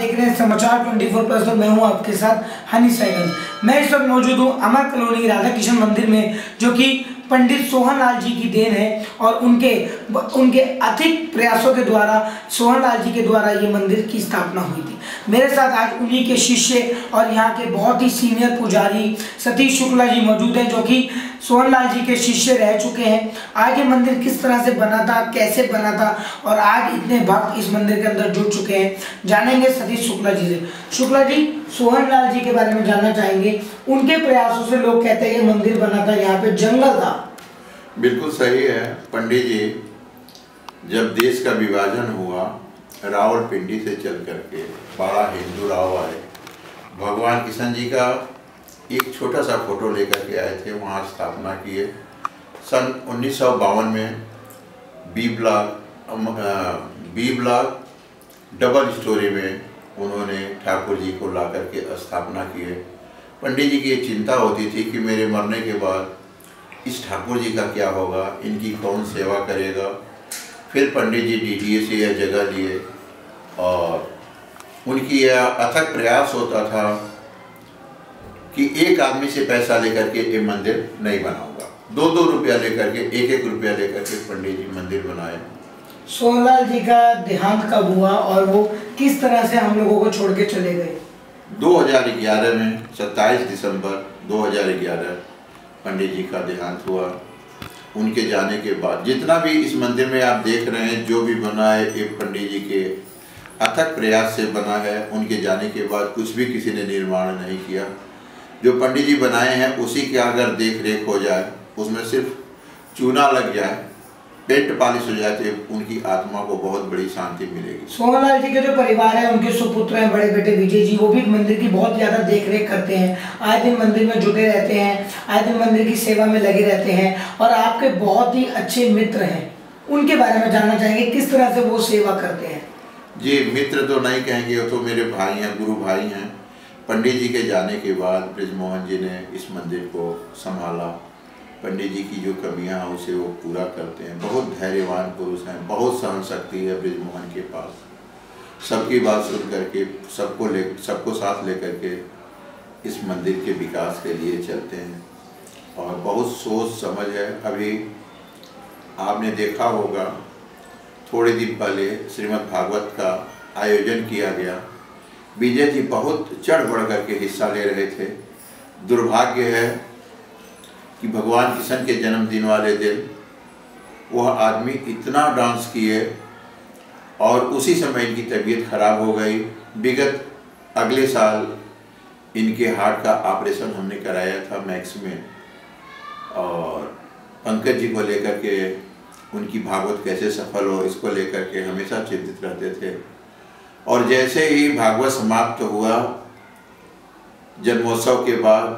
देख रहे हैं समाचार 24 प्लस और मैं हूं आपके साथ हनी साइकिल। मैं इस वक्त मौजूद हूं अमर कॉलोनी राधा किशन मंदिर में, जो कि पंडित सोहनलाल जी की देन है और उनके अथक प्रयासों के द्वारा सोहनलाल जी के द्वारा ये मंदिर की स्थापना हुई थी। मेरे साथ आज उन्हीं के शिष्य और यहाँ के बहुत ही सीनियर पुजारी सतीश शुक्ला जी मौजूद हैं, जो कि सोहनलाल जी के शिष्य रह चुके हैं। आज ये मंदिर किस तरह से बना था, कैसे बना था और आज इतने भक्त इस मंदिर के अंदर जुड़ चुके हैं, जानेंगे सतीश शुक्ला जी से। शुक्ला जी, सोहनलाल जी के बारे में जानना चाहेंगे। उनके प्रयासों से लोग कहते हैं ये मंदिर बना था, यहाँ पे जंगल था। बिल्कुल सही है पंडित जी। जब देश का विभाजन हुआ, रावलपिंडी से चल करके बारा हिंदू राव आए, भगवान किशन जी का एक छोटा सा फोटो लेकर के आए थे, वहाँ स्थापना किए। सन 1952 में बी ब्लॉक डबल स्टोरी में उन्होंने ठाकुर जी को ला करके स्थापना किए। पंडित जी की चिंता होती थी कि मेरे मरने के बाद इस ठाकुर जी का क्या होगा, इनकी कौन सेवा करेगा। फिर पंडित जी डीडीए से यह जगह लिए और उनकी यह अथक प्रयास होता था कि एक आदमी से पैसा लेकर के ये मंदिर नहीं बनाऊंगा। 2-2 रुपया लेकर के, 1-1 रुपया लेकर के पंडित जी मंदिर बनाए। सोहनलाल जी का देहांत कब हुआ और वो किस तरह से हम लोगों को छोड़ के चले गए? 2011 में 27 दिसंबर 2011 पंडित जी का देहांत हुआ। उनके जाने के बाद जितना भी इस मंदिर में आप देख रहे हैं, जो भी बना है, ये पंडित जी के अथक प्रयास से बना है। उनके जाने के बाद कुछ भी किसी ने निर्माण नहीं किया। जो पंडित जी बनाए हैं उसी के अगर देख रेख हो जाए, उसमें सिर्फ चूना लग जाए, पेंट पालिश हो जाए तो उनकी आत्मा को बहुत बड़ी शांति मिलेगी। सोहनलाल जी के जो परिवार है, उनके सुपुत्र हैं बड़े बेटे विजय जी, वो भी मंदिर की बहुत ज़्यादा देख रेख करते हैं, आए दिन मंदिर में जुटे रहते हैं, आए दिन मंदिर की सेवा में लगे रहते हैं और आपके बहुत ही अच्छे मित्र हैं। उनके बारे में जानना चाहेंगे, किस तरह से वो सेवा करते हैं? जी, मित्र तो नहीं कहेंगे, वो तो मेरे भाई हैं, गुरु भाई हैं। पंडित जी के जाने के बाद ब्रिजमोहन जी ने इस मंदिर को संभाला। पंडित जी की जो कमियां हैं उसे वो पूरा करते हैं। बहुत धैर्यवान पुरुष हैं, बहुत सहन शक्ति है ब्रिजमोहन के पास। सबकी बात सुन करके सबको साथ लेकर के इस मंदिर के विकास के लिए चलते हैं और बहुत सोच समझ है। अभी आपने देखा होगा, थोड़े दिन पहले श्रीमद्भागवत का आयोजन किया गया। विजय जी बहुत चढ़ बढ़ करके हिस्सा ले रहे थे। दुर्भाग्य है कि भगवान किशन के जन्मदिन वाले दिन वह आदमी इतना डांस किए और उसी समय इनकी तबीयत खराब हो गई। विगत अगले साल इनके हार्ट का ऑपरेशन हमने कराया था मैक्स में, और पंकज जी को लेकर के उनकी भागवत कैसे सफल हो, इसको लेकर के हमेशा चिंतित रहते थे। और जैसे ही भागवत समाप्त हुआ, जन्मोत्सव के बाद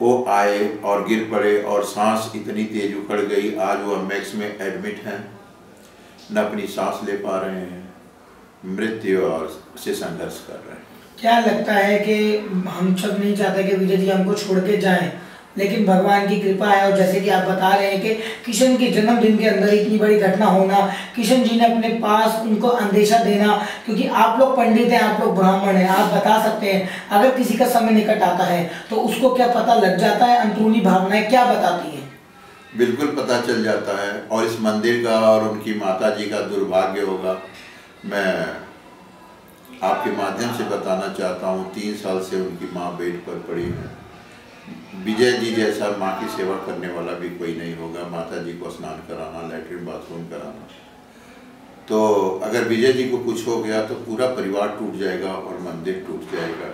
वो आए और गिर पड़े और सांस इतनी तेज उखड़ गई। आज वह मैक्स में एडमिट हैं, न अपनी सांस ले पा रहे हैं, मृत्यु और से संघर्ष कर रहे हैं। क्या लगता है कि हम सब नहीं चाहते कि विजय जी हमको छोड़ के जाएं, लेकिन भगवान की कृपा है। और जैसे कि आप बता रहे हैं कि किशन के जन्मदिन के अंदर इतनी बड़ी घटना होना, किशन जी ने अपने पास उनको अंदेशा देना, क्योंकि आप लोग पंडित हैं, आप लोग ब्राह्मण हैं, आप बता सकते हैं अगर किसी का समय निकट आता है तो उसको क्या पता लग जाता है, अंदरूनी भावनाएं क्या बताती हैं? बिल्कुल पता चल जाता है। और इस मंदिर का और उनकी माता जी का दुर्भाग्य होगा। मैं आपके माध्यम से बताना चाहता हूँ, 3 साल से उनकी माँ बेड पर पड़ी है। विजय जी जैसा माँ की सेवा करने वाला भी कोई नहीं होगा। माता जी को स्नान कराना, लैट्रिन बाथरूम कराना, तो अगर विजय जी को कुछ हो गया तो पूरा परिवार टूट जाएगा और मंदिर टूट जाएगा।